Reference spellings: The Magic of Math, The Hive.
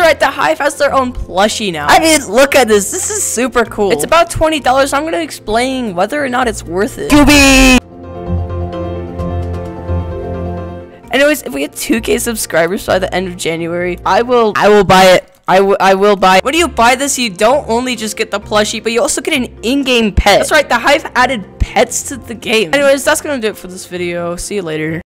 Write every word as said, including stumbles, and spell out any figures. right, the Hive has their own plushie now. I mean, look at this. This is super cool. It's about twenty dollars. So I'm going to explain whether or not it's worth it. Gooby! Anyways, if we get two K subscribers by the end of January, I will- I will buy it. I, w I will buy- When you buy this, you don't only just get the plushie, but you also get an in-game pet. That's right, the Hive added pets to the game. Anyways, that's gonna do it for this video. See you later.